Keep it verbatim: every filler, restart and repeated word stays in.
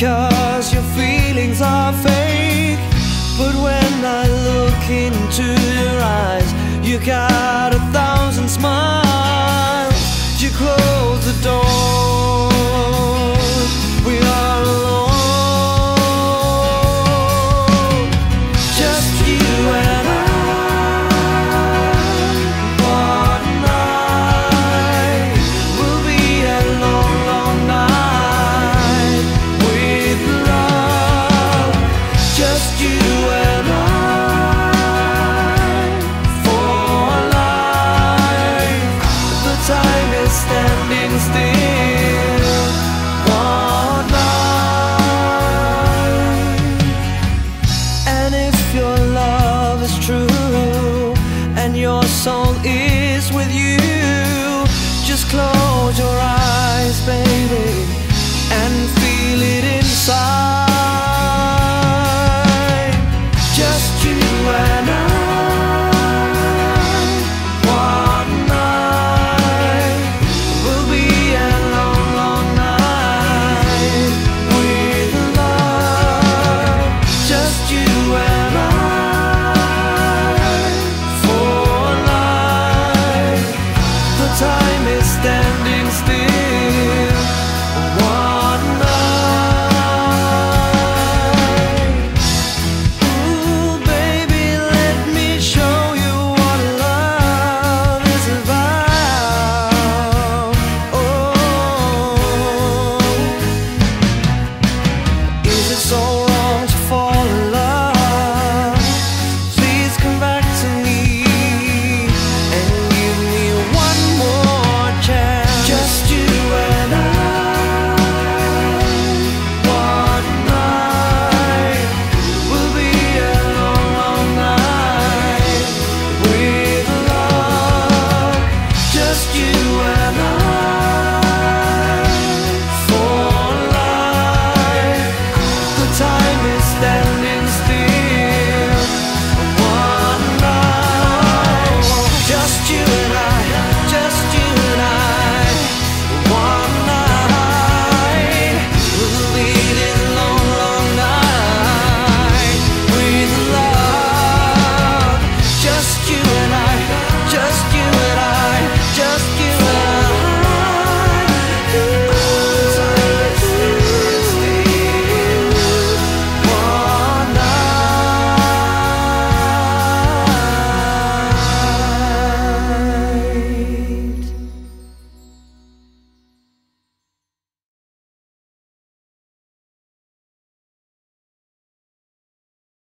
because your feelings are fake. But when I look into your eyes, you gotta